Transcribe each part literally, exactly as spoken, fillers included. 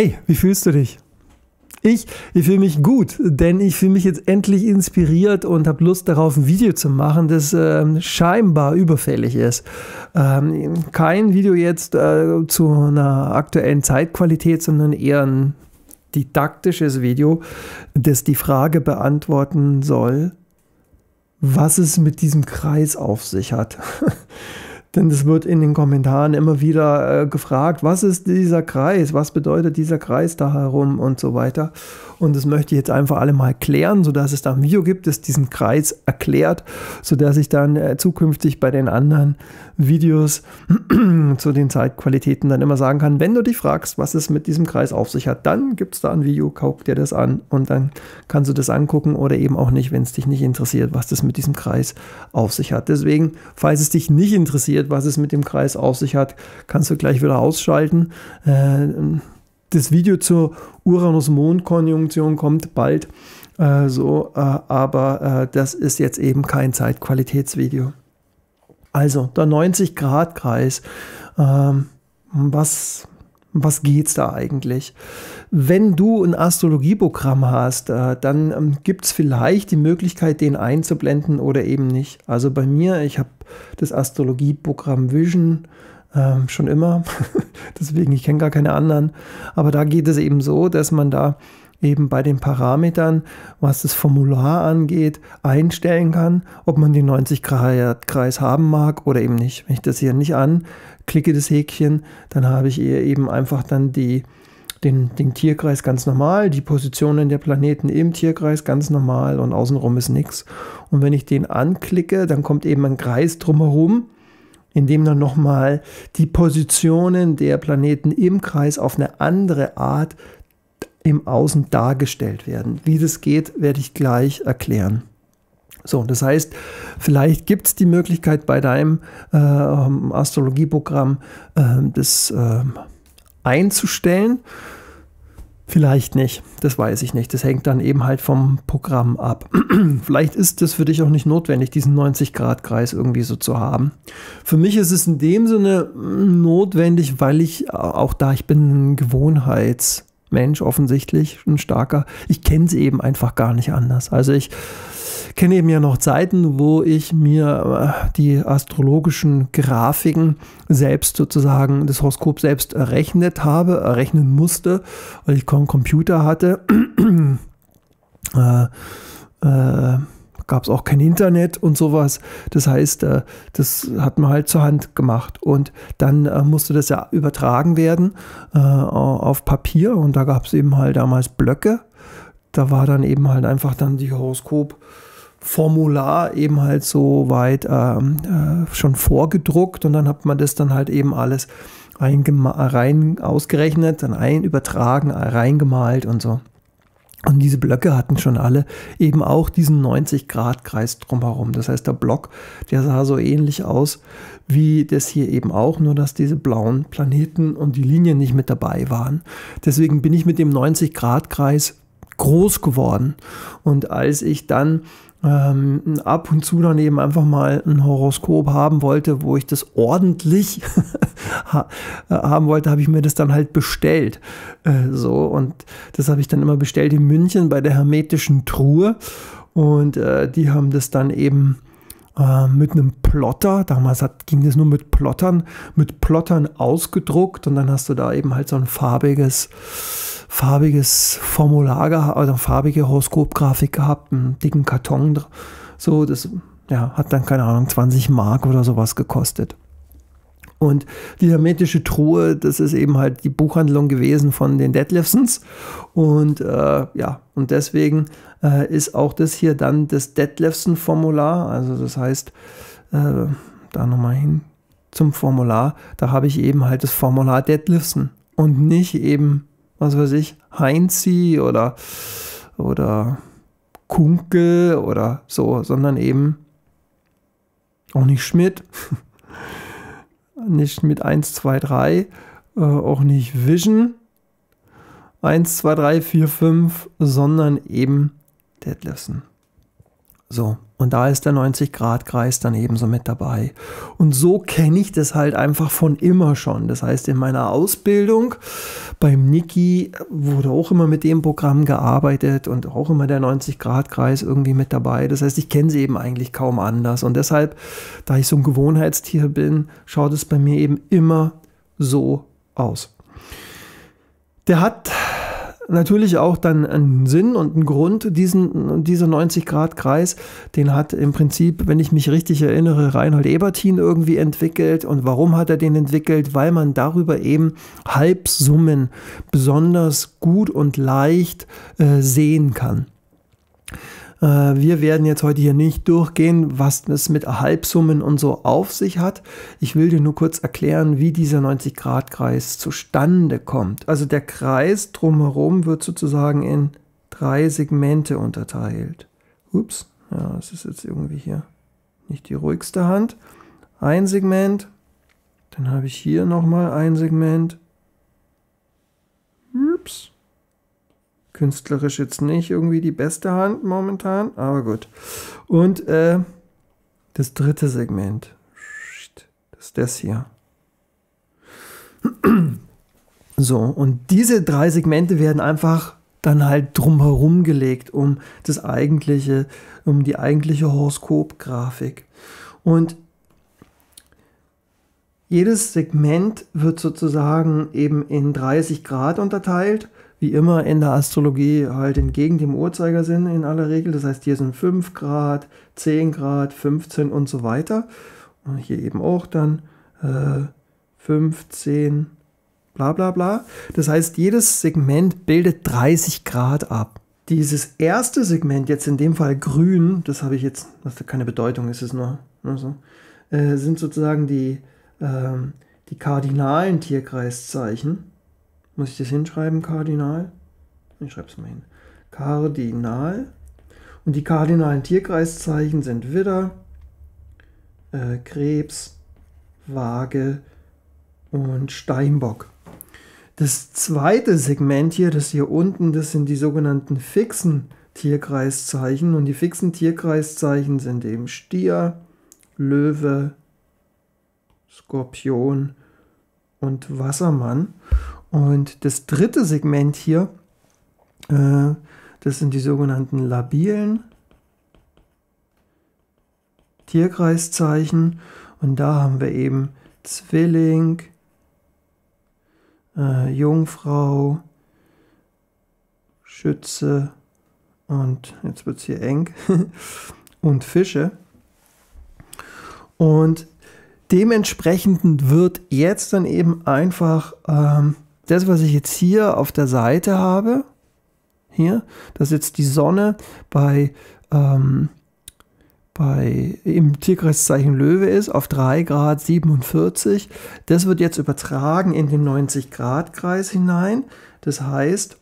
Hey, wie fühlst du dich? Ich, ich fühle mich gut, denn ich fühle mich jetzt endlich inspiriert und habe Lust darauf, ein Video zu machen, das äh, scheinbar überfällig ist. Ähm, kein Video jetzt äh, zu einer aktuellen Zeitqualität, sondern eher ein didaktisches Video, das die Frage beantworten soll, was es mit diesem Kreis auf sich hat. Denn es wird in den Kommentaren immer wieder äh, gefragt, was ist dieser Kreis, was bedeutet dieser Kreis da herum und so weiter. Und das möchte ich jetzt einfach alle mal klären, sodass es da ein Video gibt, das diesen Kreis erklärt, sodass ich dann äh, zukünftig bei den anderen Videos zu den Zeitqualitäten dann immer sagen kann, wenn du dich fragst, was es mit diesem Kreis auf sich hat, dann gibt es da ein Video, guck dir das an und dann kannst du das angucken oder eben auch nicht, wenn es dich nicht interessiert, was das mit diesem Kreis auf sich hat. Deswegen, falls es dich nicht interessiert, was es mit dem Kreis auf sich hat, kannst du gleich wieder ausschalten. Das Video zur Uranus-Mond-Konjunktion kommt bald, so, aber das ist jetzt eben kein Zeitqualitätsvideo. Also, der neunzig Grad Kreis, was... Was geht's da eigentlich? Wenn du ein Astrologieprogramm hast, dann gibt es vielleicht die Möglichkeit, den einzublenden oder eben nicht. Also bei mir, ich habe das Astrologieprogramm Vision ähm, schon immer, deswegen ich kenne gar keine anderen. Aber da geht es eben so, dass man da eben bei den Parametern, was das Formular angeht, einstellen kann, ob man den neunzig Grad Kreis haben mag oder eben nicht. Wenn ich das hier nicht anklicke, das Häkchen, dann habe ich eben einfach dann die, den, den Tierkreis ganz normal, die Positionen der Planeten im Tierkreis ganz normal und außenrum ist nichts. Und wenn ich den anklicke, dann kommt eben ein Kreis drumherum, in dem dann nochmal die Positionen der Planeten im Kreis auf eine andere Art im Außen dargestellt werden. Wie das geht, werde ich gleich erklären. So, das heißt, vielleicht gibt es die Möglichkeit bei deinem äh, Astrologieprogramm äh, das äh, einzustellen. Vielleicht nicht, das weiß ich nicht. Das hängt dann eben halt vom Programm ab. Vielleicht ist das für dich auch nicht notwendig, diesen neunzig Grad Kreis irgendwie so zu haben. Für mich ist es in dem Sinne notwendig, weil ich auch da, ich bin ein Gewohnheits- Mensch, offensichtlich ein starker. Ich kenne sie eben einfach gar nicht anders. Also ich kenne eben ja noch Zeiten, wo ich mir die astrologischen Grafiken selbst sozusagen, das Horoskop selbst errechnet habe, errechnen musste, weil ich kaum Computer hatte. äh, äh, gab es auch kein Internet und sowas. Das heißt, das hat man halt zur Hand gemacht. Und dann musste das ja übertragen werden auf Papier. Und da gab es eben halt damals Blöcke. Da war dann eben halt einfach dann die Horoskopformular eben halt so weit schon vorgedruckt. Und dann hat man das dann halt eben alles rein ausgerechnet, dann ein übertragen, reingemalt und so. Und diese Blöcke hatten schon alle eben auch diesen neunzig Grad Kreis drumherum. Das heißt, der Block, der sah so ähnlich aus wie das hier eben auch, nur dass diese blauen Planeten und die Linien nicht mit dabei waren. Deswegen bin ich mit dem neunzig Grad Kreis groß geworden. Und als ich dann ähm, ab und zu dann eben einfach mal ein Horoskop haben wollte, wo ich das ordentlich haben wollte, habe ich mir das dann halt bestellt. Äh, so, und das habe ich dann immer bestellt in München bei der Hermetischen Truhe. Und äh, die haben das dann eben äh, mit einem Plotter, damals hat, ging das nur mit Plottern, mit Plottern ausgedruckt. Und dann hast du da eben halt so ein farbiges, farbiges Formular gehabt, also farbige Horoskopgrafik gehabt, einen dicken Karton. So, das ja, hat dann, keine Ahnung, zwanzig Mark oder sowas gekostet. Und die Hermetische Truhe, das ist eben halt die Buchhandlung gewesen von den Detlefsens. Und äh, ja, und deswegen äh, ist auch das hier dann das Detlefsen-Formular. Also das heißt, äh, da nochmal hin zum Formular, da habe ich eben halt das Formular Detlefsen und nicht eben, was weiß ich, Heinzi oder, oder Kunkel oder so, sondern eben auch nicht Schmidt. Nicht mit eins, zwei, drei, äh, auch nicht Vision eins, zwei, drei, vier, fünf, sondern eben Detlefsen. So, Und da ist der neunzig Grad Kreis dann ebenso mit dabei. Und so kenne ich das halt einfach von immer schon. Das heißt, in meiner Ausbildung beim Niki wurde auch immer mit dem Programm gearbeitet und auch immer der neunzig Grad Kreis irgendwie mit dabei. Das heißt, ich kenne sie eben eigentlich kaum anders. Und deshalb, da ich so ein Gewohnheitstier bin, schaut es bei mir eben immer so aus. Der hat natürlich auch dann einen Sinn und einen Grund, diesen, dieser neunzig Grad Kreis, den hat im Prinzip, wenn ich mich richtig erinnere, Reinhold Ebertin irgendwie entwickelt. Und warum hat er den entwickelt? Weil man darüber eben Halbsummen besonders gut und leicht äh, sehen kann. Äh, wir werden jetzt heute hier nicht durchgehen, was es mit Halbsummen und so auf sich hat. Ich will dir nur kurz erklären, wie dieser neunzig Grad Kreis zustande kommt. Also der Kreis drumherum wird sozusagen in drei Segmente unterteilt. Ups, ja, das ist jetzt irgendwie hier nicht die ruhigste Hand. Ein Segment, dann habe ich hier nochmal ein Segment. Ups. Künstlerisch jetzt nicht irgendwie die beste Hand momentan, aber gut. Und äh, das dritte Segment, das ist das hier. So, und diese drei Segmente werden einfach dann halt drumherum gelegt, um das eigentliche, um die eigentliche Horoskopgrafik. Und jedes Segment wird sozusagen eben in dreißig Grad unterteilt. Wie immer in der Astrologie halt entgegen dem Uhrzeigersinn in aller Regel. Das heißt, hier sind fünf Grad, zehn Grad, fünfzehn und so weiter. Und hier eben auch dann äh, fünfzehn, bla bla bla. Das heißt, jedes Segment bildet dreißig Grad ab. Dieses erste Segment, jetzt in dem Fall grün, das habe ich jetzt, das hat keine Bedeutung, ist es nur, nur so, äh, sind sozusagen die, äh, die kardinalen Tierkreiszeichen. Muss ich das hinschreiben, Kardinal? Ich schreibe es mal hin. Kardinal. Und die kardinalen Tierkreiszeichen sind Widder, äh, Krebs, Waage und Steinbock. Das zweite Segment hier, das hier unten, das sind die sogenannten fixen Tierkreiszeichen. Und die fixen Tierkreiszeichen sind eben Stier, Löwe, Skorpion und Wassermann. Und das dritte Segment hier, äh, das sind die sogenannten labilen Tierkreiszeichen. Und da haben wir eben Zwilling, äh, Jungfrau, Schütze und jetzt wird es hier eng und Fische. Und dementsprechend wird jetzt dann eben einfach ähm, das, was ich jetzt hier auf der Seite habe, hier, das ist jetzt die Sonne bei, ähm, bei, im Tierkreiszeichen Löwe ist, auf drei Grad siebenundvierzig. Das wird jetzt übertragen in den neunzig Grad Kreis hinein. Das heißt,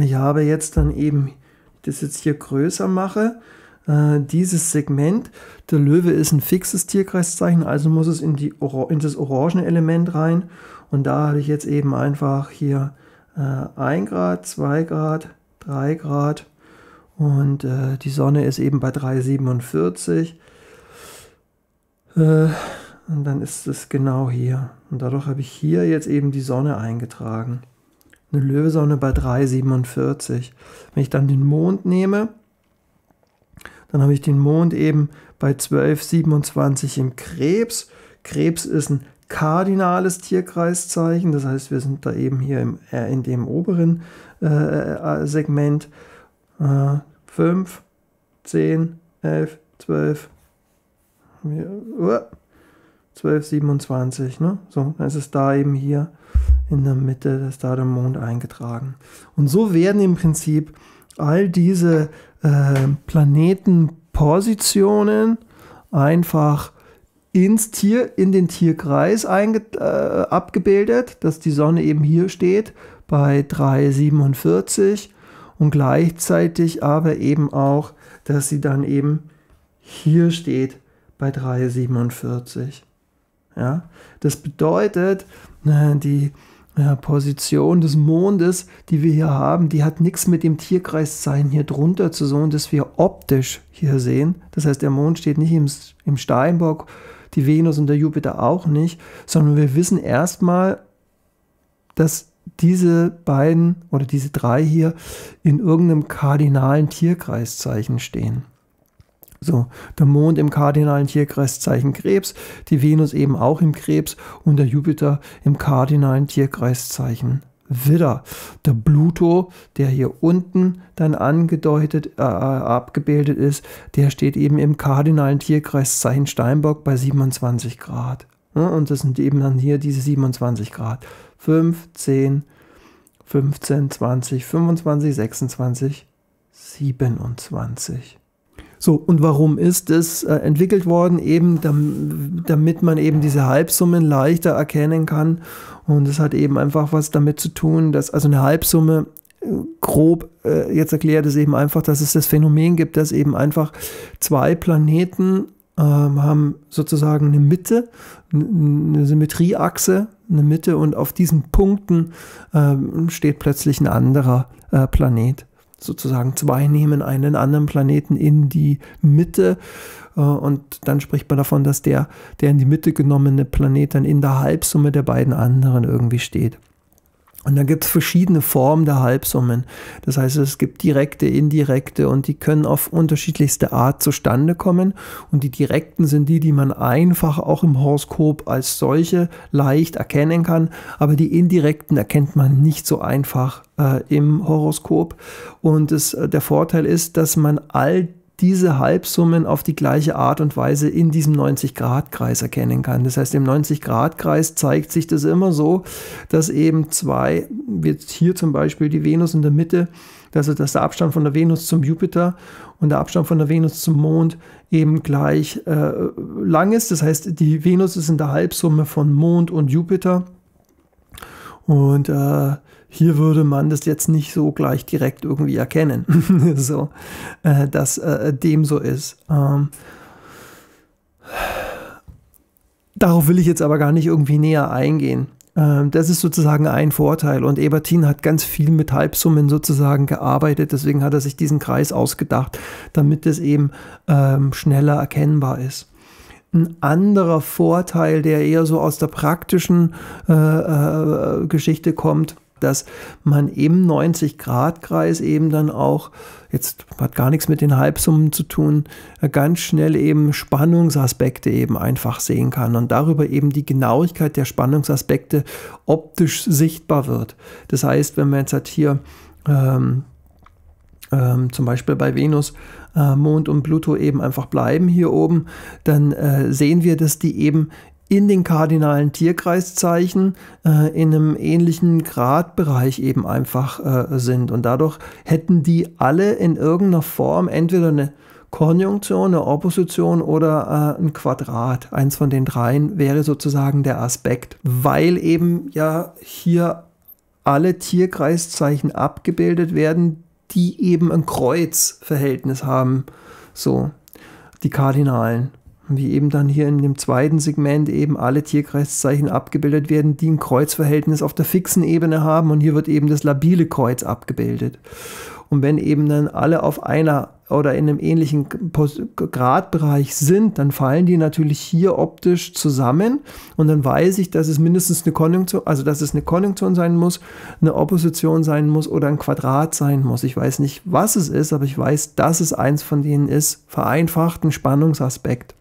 ich habe jetzt dann eben, das jetzt hier größer mache, äh, dieses Segment. Der Löwe ist ein fixes Tierkreiszeichen, also muss es in, die, in das orangene Element rein. Und da habe ich jetzt eben einfach hier äh, ein Grad, zwei Grad, drei Grad und äh, die Sonne ist eben bei drei Komma siebenundvierzig. Äh, und dann ist es genau hier. Und dadurch habe ich hier jetzt eben die Sonne eingetragen. Eine Löwesonne bei drei Komma siebenundvierzig. Wenn ich dann den Mond nehme, dann habe ich den Mond eben bei zwölf Komma siebenundzwanzig im Krebs. Krebs ist ein kardinales Tierkreiszeichen, das heißt, wir sind da eben hier im, äh, in dem oberen äh, Segment äh, fünf, zehn, elf, zwölf, zwölf, siebenundzwanzig, ne? So, dann ist es da eben hier in der Mitte, da ist da der Mond eingetragen. Und so werden im Prinzip all diese äh, Planetenpositionen einfach ins Tier, in den Tierkreis einge, äh, abgebildet, dass die Sonne eben hier steht bei drei Komma siebenundvierzig und gleichzeitig aber eben auch, dass sie dann eben hier steht bei drei Komma siebenundvierzig. Ja? Das bedeutet, die ja, Position des Mondes, die wir hier haben, die hat nichts mit dem Tierkreiszeichen hier drunter zu tun, das wir optisch hier sehen. Das heißt, der Mond steht nicht im, im Steinbock, die Venus und der Jupiter auch nicht, sondern wir wissen erstmal, dass diese beiden oder diese drei hier in irgendeinem kardinalen Tierkreiszeichen stehen. So, der Mond im kardinalen Tierkreiszeichen Krebs, die Venus eben auch im Krebs und der Jupiter im kardinalen Tierkreiszeichen Widder. Der Pluto, der hier unten dann angedeutet, äh, abgebildet ist, der steht eben im kardinalen Tierkreiszeichen Steinbock bei siebenundzwanzig Grad. Und das sind eben dann hier diese siebenundzwanzig Grad. fünf, zehn, fünfzehn, zwanzig, fünfundzwanzig, sechsundzwanzig, siebenundzwanzig. So, und warum ist es äh, entwickelt worden? Eben, dam, damit man eben diese Halbsummen leichter erkennen kann. Und es hat eben einfach was damit zu tun, dass also eine Halbsumme, äh, grob äh, jetzt erklärt, ist eben einfach, dass es das Phänomen gibt, dass eben einfach zwei Planeten äh, haben sozusagen eine Mitte, eine Symmetrieachse, eine Mitte, und auf diesen Punkten äh, steht plötzlich ein anderer äh, Planet. Sozusagen zwei nehmen einen anderen Planeten in die Mitte, und dann spricht man davon, dass der, der in die Mitte genommene Planet dann in der Halbsumme der beiden anderen irgendwie steht. Und dann gibt es verschiedene Formen der Halbsummen. Das heißt, es gibt direkte, indirekte, und die können auf unterschiedlichste Art zustande kommen. Und die direkten sind die, die man einfach auch im Horoskop als solche leicht erkennen kann. Aber die indirekten erkennt man nicht so einfach äh, im Horoskop. Und es, der Vorteil ist, dass man all diese Halbsummen auf die gleiche Art und Weise in diesem neunzig Grad Kreis erkennen kann. Das heißt, im neunzig Grad Kreis zeigt sich das immer so, dass eben zwei, jetzt hier zum Beispiel die Venus in der Mitte, also dass der Abstand von der Venus zum Jupiter und der Abstand von der Venus zum Mond eben gleich äh, lang ist. Das heißt, die Venus ist in der Halbsumme von Mond und Jupiter, und äh, hier würde man das jetzt nicht so gleich direkt irgendwie erkennen, so, äh, dass äh, dem so ist. Ähm, darauf will ich jetzt aber gar nicht irgendwie näher eingehen. Ähm, das ist sozusagen ein Vorteil, und Ebertin hat ganz viel mit Halbsummen sozusagen gearbeitet, deswegen hat er sich diesen Kreis ausgedacht, damit es eben ähm, schneller erkennbar ist. Ein anderer Vorteil, der eher so aus der praktischen äh, äh, Geschichte kommt, dass man im neunzig Grad Kreis eben dann auch, jetzt hat gar nichts mit den Halbsummen zu tun, ganz schnell eben Spannungsaspekte eben einfach sehen kann und darüber eben die Genauigkeit der Spannungsaspekte optisch sichtbar wird. Das heißt, wenn man jetzt halt hier ähm, ähm, zum Beispiel bei Venus, äh, Mond und Pluto eben einfach bleiben hier oben, dann äh, sehen wir, dass die eben in den kardinalen Tierkreiszeichen äh, in einem ähnlichen Gradbereich eben einfach äh, sind. Und dadurch hätten die alle in irgendeiner Form entweder eine Konjunktion, eine Opposition oder äh, ein Quadrat. Eins von den dreien wäre sozusagen der Aspekt, weil eben ja hier alle Tierkreiszeichen abgebildet werden, die eben ein Kreuzverhältnis haben. So, die kardinalen, wie eben dann hier in dem zweiten Segment eben alle Tierkreiszeichen abgebildet werden, die ein Kreuzverhältnis auf der fixen Ebene haben, und hier wird eben das labile Kreuz abgebildet. Und wenn eben dann alle auf einer oder in einem ähnlichen Gradbereich sind, dann fallen die natürlich hier optisch zusammen, und dann weiß ich, dass es mindestens eine Konjunktion, also dass es eine Konjunktion sein muss, eine Opposition sein muss oder ein Quadrat sein muss. Ich weiß nicht, was es ist, aber ich weiß, dass es eins von denen ist, vereinfachten Spannungsaspekt.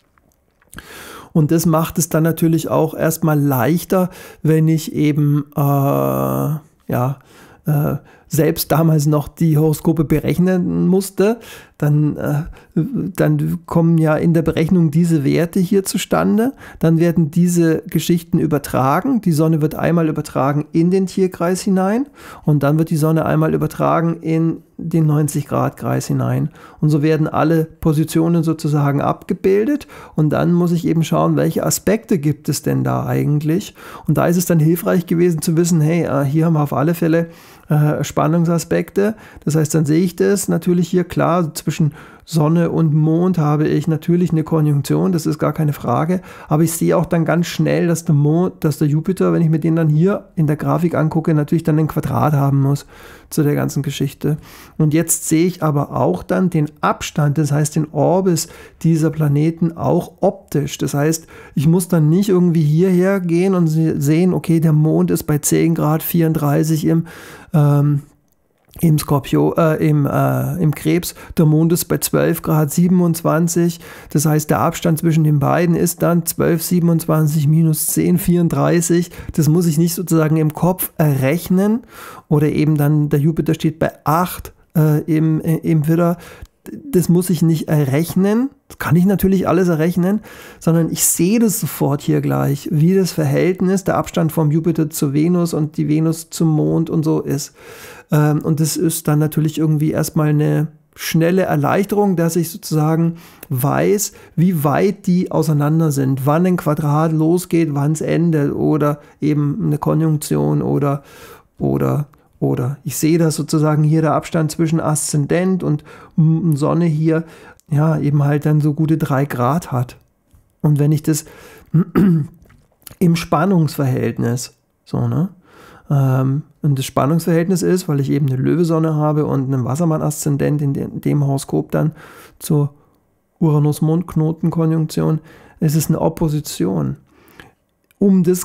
Und das macht es dann natürlich auch erstmal leichter, wenn ich eben, äh, ja, äh, selbst damals noch die Horoskope berechnen musste, dann, äh, dann kommen ja in der Berechnung diese Werte hier zustande, dann werden diese Geschichten übertragen, die Sonne wird einmal übertragen in den Tierkreis hinein, und dann wird die Sonne einmal übertragen in den neunzig Grad Kreis hinein, und so werden alle Positionen sozusagen abgebildet, und dann muss ich eben schauen, welche Aspekte gibt es denn da eigentlich, und da ist es dann hilfreich gewesen zu wissen, hey, hier haben wir auf alle Fälle Spannungsaspekte. Das heißt, dann sehe ich das natürlich hier klar zwischen Sonne und Mond habe ich natürlich eine Konjunktion, das ist gar keine Frage, aber ich sehe auch dann ganz schnell, dass der Mond, dass der Jupiter, wenn ich mir den dann hier in der Grafik angucke, natürlich dann ein Quadrat haben muss zu der ganzen Geschichte. Und jetzt sehe ich aber auch dann den Abstand, das heißt den Orbis dieser Planeten auch optisch. Das heißt, ich muss dann nicht irgendwie hierher gehen und sehen, okay, der Mond ist bei zehn Grad vierunddreißig im ähm, im Skorpion, äh, im, äh, im Krebs, der Mond ist bei zwölf Grad siebenundzwanzig, das heißt, der Abstand zwischen den beiden ist dann zwölf, siebenundzwanzig minus zehn, vierunddreißig, das muss ich nicht sozusagen im Kopf errechnen, oder eben dann, der Jupiter steht bei acht äh, im, äh, im Widder, das muss ich nicht errechnen, das kann ich natürlich alles errechnen, sondern ich sehe das sofort hier gleich, wie das Verhältnis, der Abstand vom Jupiter zur Venus und die Venus zum Mond und so ist. Und das ist dann natürlich irgendwie erstmal eine schnelle Erleichterung, dass ich sozusagen weiß, wie weit die auseinander sind, wann ein Quadrat losgeht, wann es endet oder eben eine Konjunktion oder, oder, Oder ich sehe das sozusagen hier, der Abstand zwischen Aszendent und Sonne hier, ja, eben halt dann so gute drei Grad hat. Und wenn ich das im Spannungsverhältnis, so, ne? Ähm, und das Spannungsverhältnis ist, weil ich eben eine Löwe-Sonne habe und einen Wassermann-Aszendent in dem, dem Horoskop dann zur Uranus-Mond-Knoten-Konjunktion, es ist eine Opposition. Um das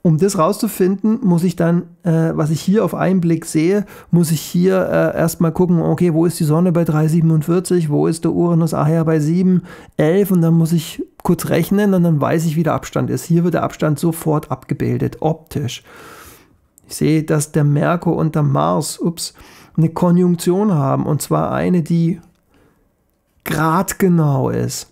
Um das rauszufinden, muss ich dann, äh, was ich hier auf einen Blick sehe, muss ich hier äh, erstmal gucken, okay, wo ist die Sonne bei drei Komma siebenundvierzig, wo ist der Uranus, ah ja, bei sieben Komma elf, und dann muss ich kurz rechnen und dann weiß ich, wie der Abstand ist. Hier wird der Abstand sofort abgebildet, optisch. Ich sehe, dass der Merkur und der Mars, ups, eine Konjunktion haben, und zwar eine, die gradgenau ist.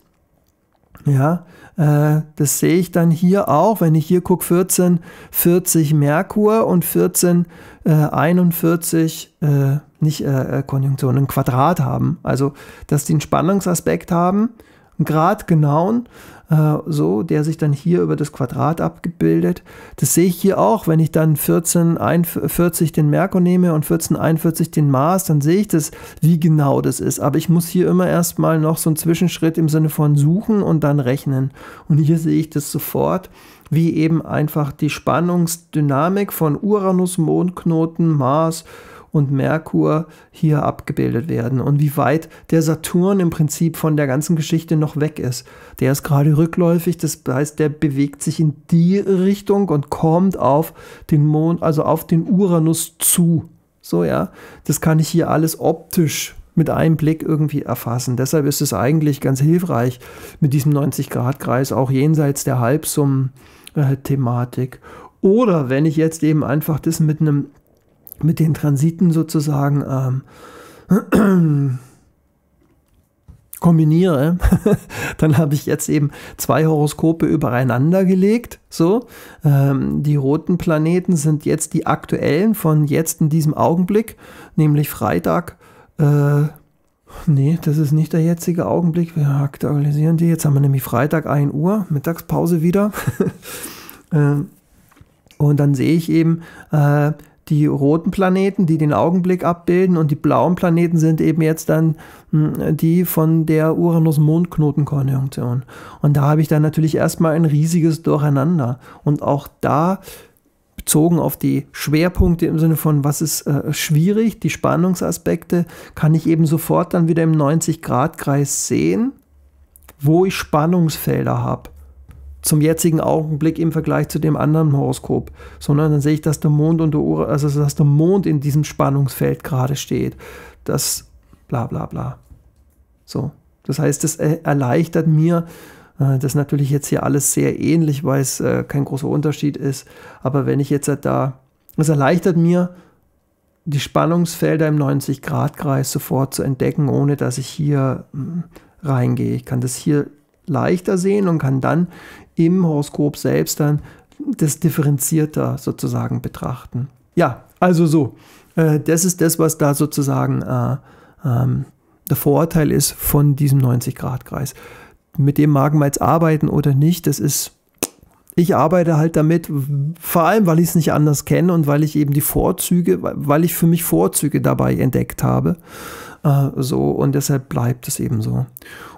Ja, äh, das sehe ich dann hier auch, wenn ich hier gucke, vierzehn Komma vierzig Merkur und vierzehn Komma einundvierzig, äh, nicht äh, Konjunktion, ein Quadrat haben. Also, dass die einen Spannungsaspekt haben, einen gradgenauen, äh, so, der sich dann hier über das Quadrat abgebildet. Das sehe ich hier auch, wenn ich dann vierzehn Komma einundvierzig den Merkur nehme und vierzehn Komma einundvierzig den Mars, dann sehe ich das, wie genau das ist. Aber ich muss hier immer erstmal noch so einen Zwischenschritt im Sinne von suchen und dann rechnen. Und hier sehe ich das sofort, wie eben einfach die Spannungsdynamik von Uranus, Mondknoten, Mars und Merkur hier abgebildet werden und wie weit der Saturn im Prinzip von der ganzen Geschichte noch weg ist. Der ist gerade rückläufig, das heißt, der bewegt sich in die Richtung und kommt auf den Mond, also auf den Uranus zu. So, ja, das kann ich hier alles optisch mit einem Blick irgendwie erfassen. Deshalb ist es eigentlich ganz hilfreich mit diesem neunzig Grad Kreis, auch jenseits der Halbsummen-Thematik. Oder wenn ich jetzt eben einfach das mit einem mit den Transiten sozusagen ähm, kombiniere, dann habe ich jetzt eben zwei Horoskope übereinander gelegt. So, ähm, die roten Planeten sind jetzt die aktuellen von jetzt in diesem Augenblick, nämlich Freitag. Äh, nee, das ist nicht der jetzige Augenblick, wir aktualisieren die. Jetzt haben wir nämlich Freitag ein Uhr, Mittagspause wieder. ähm, und dann sehe ich eben äh, die roten Planeten, die den Augenblick abbilden, und die blauen Planeten sind eben jetzt dann mh, die von der Uranus-Mond-Knoten-Konjunktion. Und da habe ich dann natürlich erstmal ein riesiges Durcheinander. Und auch da, bezogen auf die Schwerpunkte im Sinne von, was ist äh, schwierig, die Spannungsaspekte, kann ich eben sofort dann wieder im neunzig Grad Kreis sehen, wo ich Spannungsfelder habe. Zum jetzigen Augenblick im Vergleich zu dem anderen Horoskop, sondern dann sehe ich, dass der Mond und der Ur also dass der Mond in diesem Spannungsfeld gerade steht. Das bla bla bla. So. Das heißt, das erleichtert mir, das natürlich jetzt hier alles sehr ähnlich, weil es kein großer Unterschied ist. Aber wenn ich jetzt da, das erleichtert mir, die Spannungsfelder im neunzig Grad Kreis sofort zu entdecken, ohne dass ich hier reingehe. Ich kann das hier leichter sehen und kann dann im Horoskop selbst dann das differenzierter sozusagen betrachten. Ja, also so, äh, das ist das, was da sozusagen äh, ähm, der Vorteil ist von diesem neunzig Grad Kreis. Mit dem mag man jetzt arbeiten oder nicht, das ist Ich arbeite halt damit, vor allem, weil ich es nicht anders kenne und weil ich eben die Vorzüge, weil ich für mich Vorzüge dabei entdeckt habe. Äh, so, und deshalb bleibt es eben so.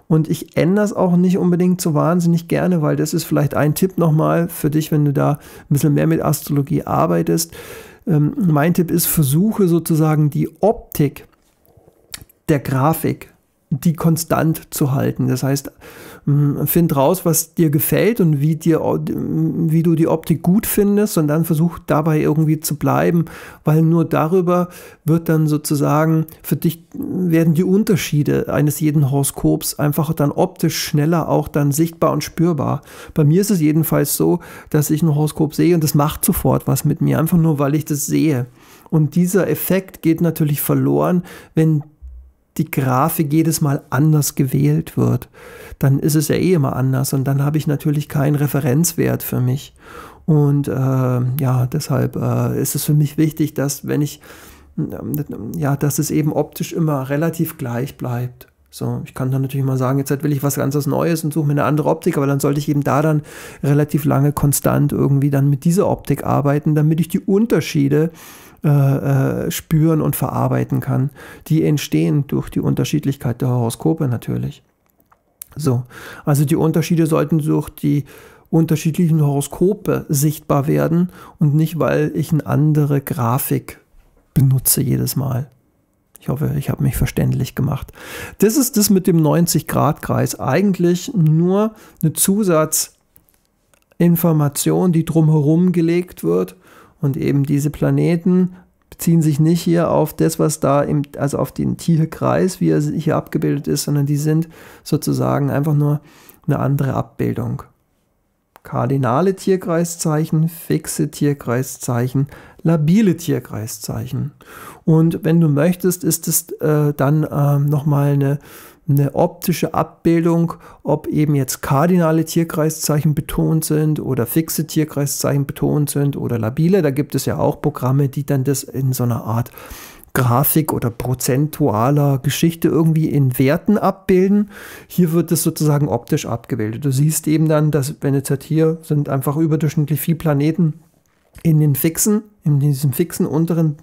Und ich ändere es auch nicht unbedingt so wahnsinnig gerne, weil das ist vielleicht ein Tipp nochmal für dich, wenn du da ein bisschen mehr mit Astrologie arbeitest. Ähm, mein Tipp ist, versuche sozusagen die Optik der Grafik, die konstant zu halten. Das heißt, find raus, was dir gefällt und wie, dir, wie du die Optik gut findest, und dann versuch dabei irgendwie zu bleiben, weil nur darüber wird dann sozusagen für dich, werden die Unterschiede eines jeden Horoskops einfach dann optisch schneller auch dann sichtbar und spürbar. Bei mir ist es jedenfalls so, dass ich ein Horoskop sehe und das macht sofort was mit mir, einfach nur, weil ich das sehe. Und dieser Effekt geht natürlich verloren, wenn die Grafik jedes Mal anders gewählt wird. Dann ist es ja eh immer anders und dann habe ich natürlich keinen Referenzwert für mich. Und äh, ja, deshalb äh, ist es für mich wichtig, dass wenn ich, äh, ja, dass es eben optisch immer relativ gleich bleibt. So, ich kann dann natürlich mal sagen, jetzt will ich was ganz Neues und suche mir eine andere Optik, aber dann sollte ich eben da dann relativ lange konstant irgendwie dann mit dieser Optik arbeiten, damit ich die Unterschiede Äh, spüren und verarbeiten kann. Die entstehen durch die Unterschiedlichkeit der Horoskope natürlich. So, also die Unterschiede sollten durch die unterschiedlichen Horoskope sichtbar werden und nicht, weil ich eine andere Grafik benutze jedes Mal. Ich hoffe, ich habe mich verständlich gemacht. Das ist das mit dem neunzig Grad Kreis. Eigentlich nur eine Zusatzinformation, die drumherum gelegt wird. Und eben diese Planeten beziehen sich nicht hier auf das, was da, im, also auf den Tierkreis, wie er hier abgebildet ist, sondern die sind sozusagen einfach nur eine andere Abbildung. Kardinale Tierkreiszeichen, fixe Tierkreiszeichen, labile Tierkreiszeichen. Und wenn du möchtest, ist es äh, dann äh, nochmal eine, eine optische Abbildung, ob eben jetzt kardinale Tierkreiszeichen betont sind oder fixe Tierkreiszeichen betont sind oder labile. Da gibt es ja auch Programme, die dann das in so einer Art Grafik oder prozentualer Geschichte irgendwie in Werten abbilden. Hier wird es sozusagen optisch abgebildet. Du siehst eben dann, dass, wenn jetzt hier sind einfach überdurchschnittlich viele Planeten in den fixen, in diesem fixen unteren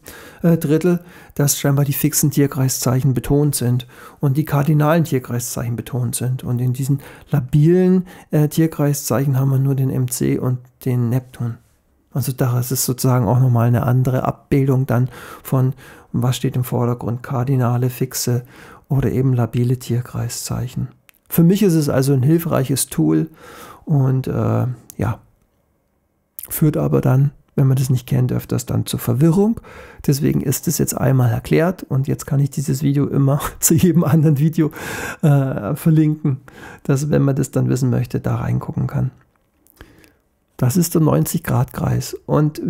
äh, Drittel, dass scheinbar die fixen Tierkreiszeichen betont sind und die kardinalen Tierkreiszeichen betont sind. Und in diesen labilen äh, Tierkreiszeichen haben wir nur den M C und den Neptun. Also da ist es sozusagen auch nochmal eine andere Abbildung dann von, was steht im Vordergrund, kardinale, fixe oder eben labile Tierkreiszeichen. Für mich ist es also ein hilfreiches Tool und äh, ja, führt aber dann, wenn man das nicht kennt, öfters dann zur Verwirrung. Deswegen ist es jetzt einmal erklärt und jetzt kann ich dieses Video immer zu jedem anderen Video äh, verlinken, dass, wenn man das dann wissen möchte, da reingucken kann. Das ist der neunzig Grad Kreis und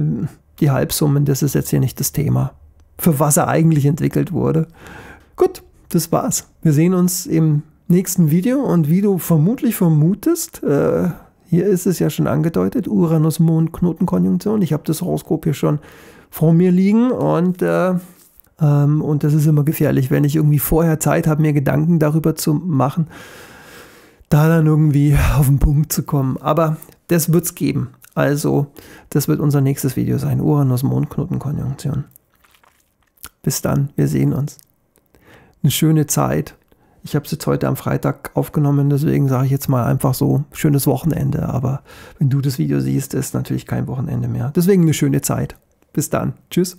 die Halbsummen, das ist jetzt hier nicht das Thema, für was er eigentlich entwickelt wurde. Gut, das war's. Wir sehen uns im nächsten Video und wie du vermutlich vermutest, äh, hier ist es ja schon angedeutet, Uranus-Mond-Knoten-Konjunktion. Ich habe das Horoskop hier schon vor mir liegen und, äh, ähm, und das ist immer gefährlich, wenn ich irgendwie vorher Zeit habe, mir Gedanken darüber zu machen, da dann irgendwie auf den Punkt zu kommen. Aber das wird es geben. Also, das wird unser nächstes Video sein, Uranus-Mond-Knoten-Konjunktion. Bis dann, wir sehen uns. Eine schöne Zeit. Ich habe es jetzt heute am Freitag aufgenommen, deswegen sage ich jetzt mal einfach so, schönes Wochenende. Aber wenn du das Video siehst, ist natürlich kein Wochenende mehr. Deswegen eine schöne Zeit. Bis dann. Tschüss.